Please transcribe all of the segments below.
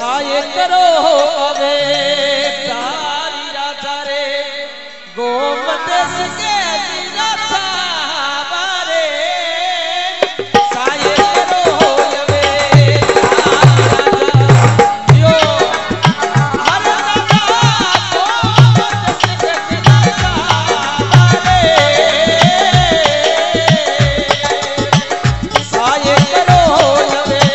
साये करो अवे तारी राजा रे गोमतेश के राजा बारे साये करो अवे तारी राजा यो हर राजा गोमतेश के राजा बारे साये करो अवे.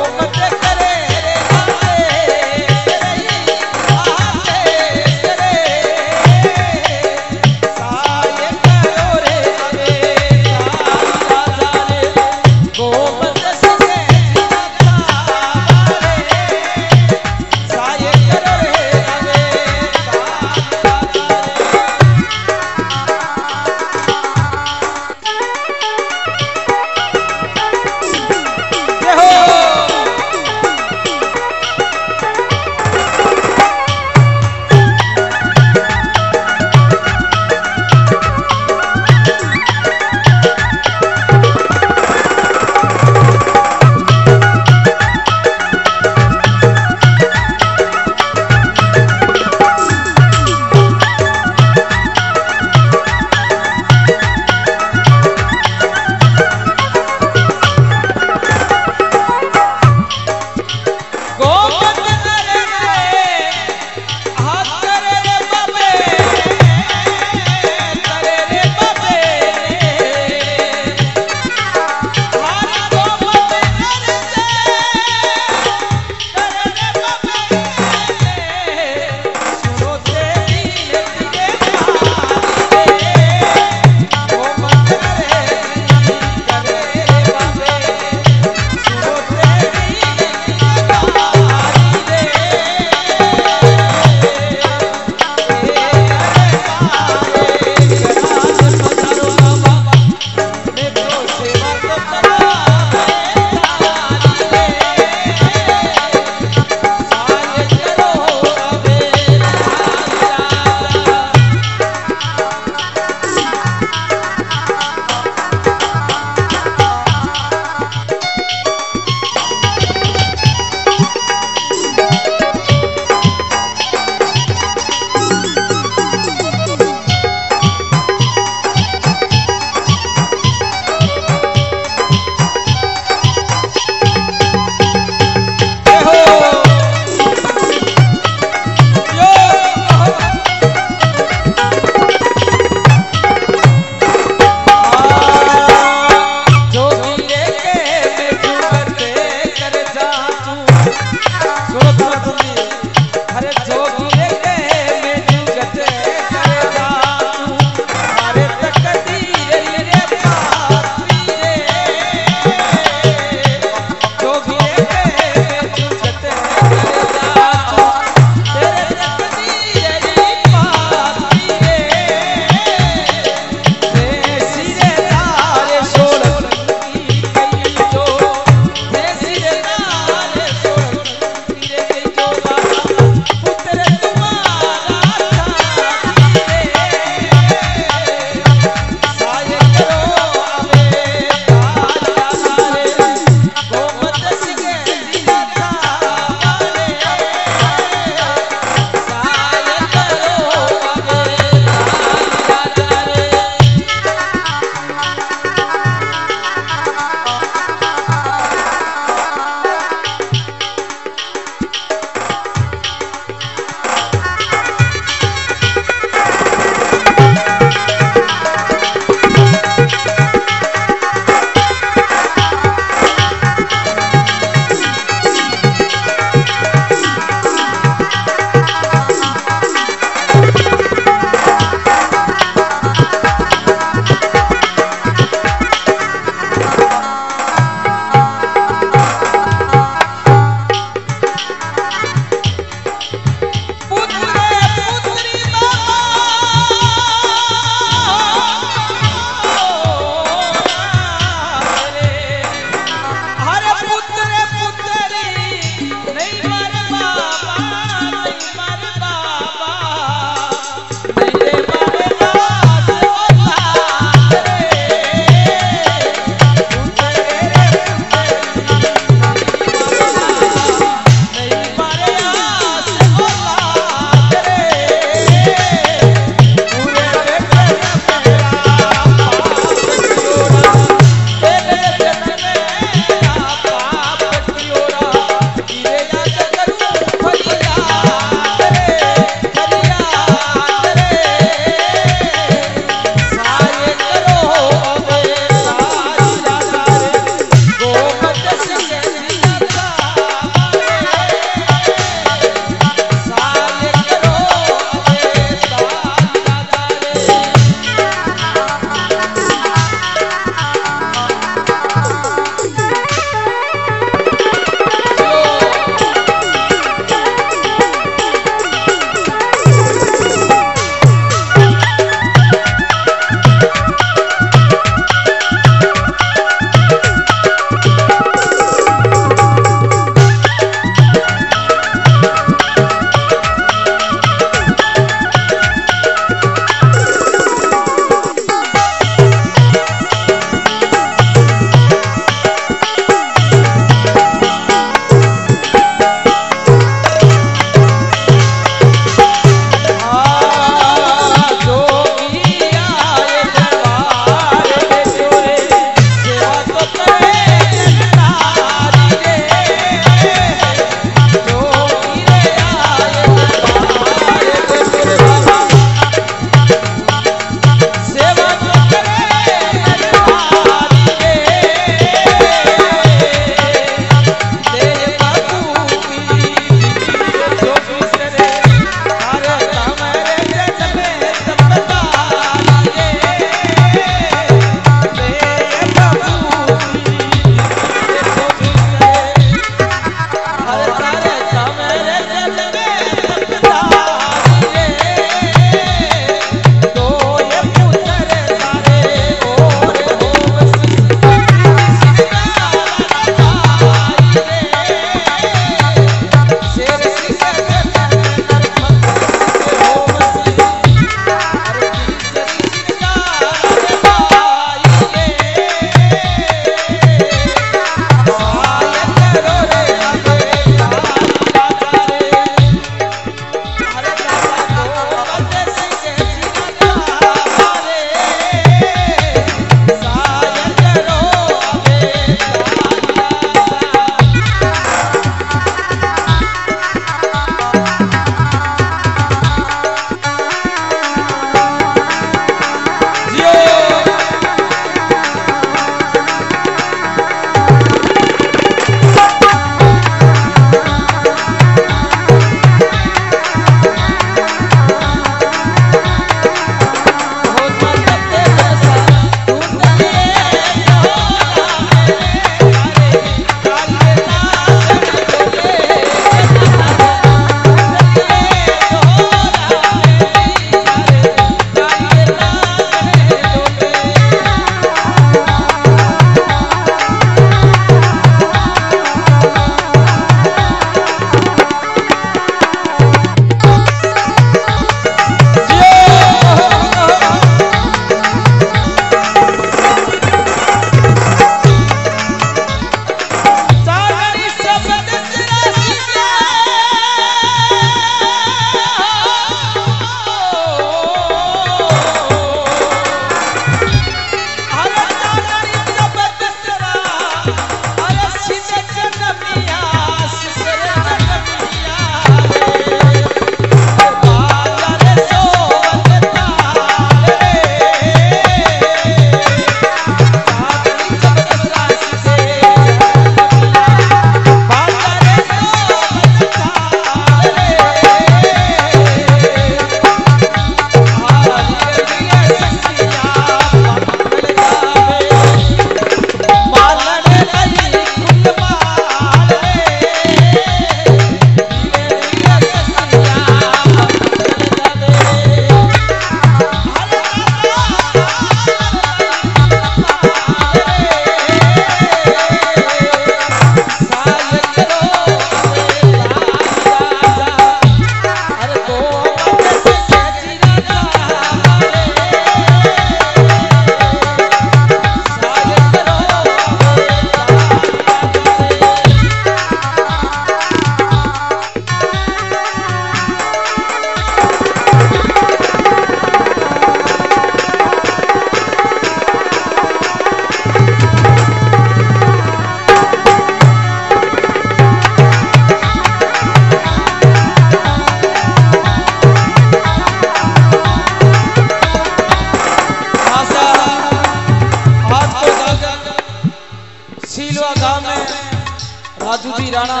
राणा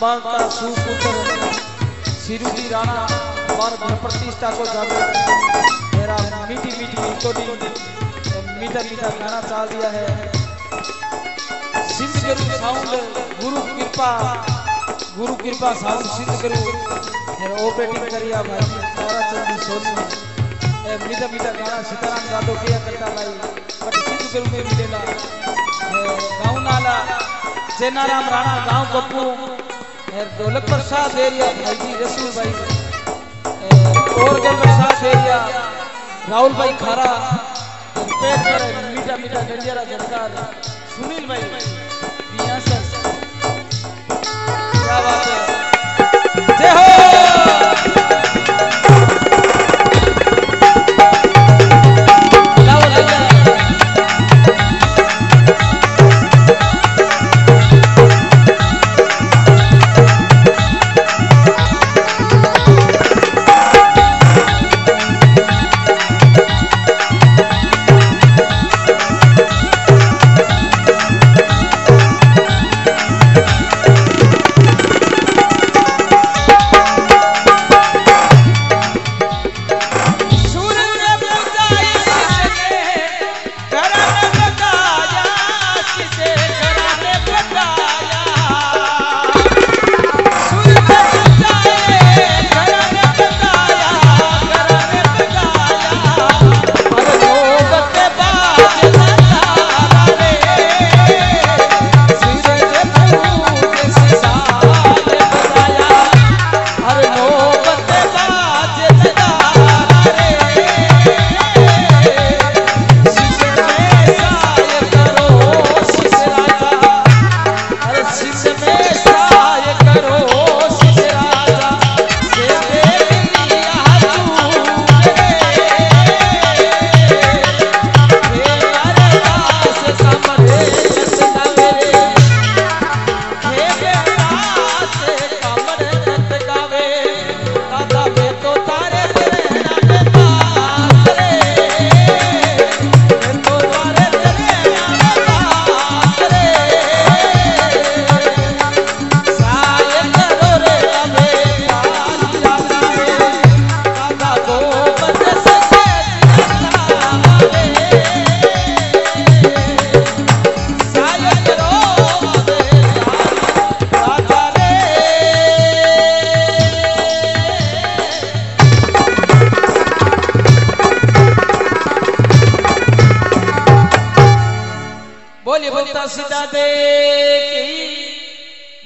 बांका सुपुत्र सिरुजी राणा बार घर प्रतिष्ठा को जागो मेरा मीठी मीठी मिठोटी मीठा मीठा गाना चल दिया है। सिंध करू साउंड गुरु कृपा साउंड सिंध करू मेरा ऑपरेटिंग करिया भाई सारा चंदी सोनी मीठा मीठा गाना सीताराम जादो किया करता भाई बट सिंध करू में मिलेगा गाँव नाला सेनाराम राणा गाँव गप्पू ढोलक प्रसाद एरिया भाई जी रसूल भाई और के प्रसाद एरिया राहुल भाई खारा पेट पर मीठा मीठा गंजियारा झटकार सुनील भाई बिया सर क्या बात है। जय हो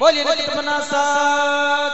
बोलिए बोलिए तपना सा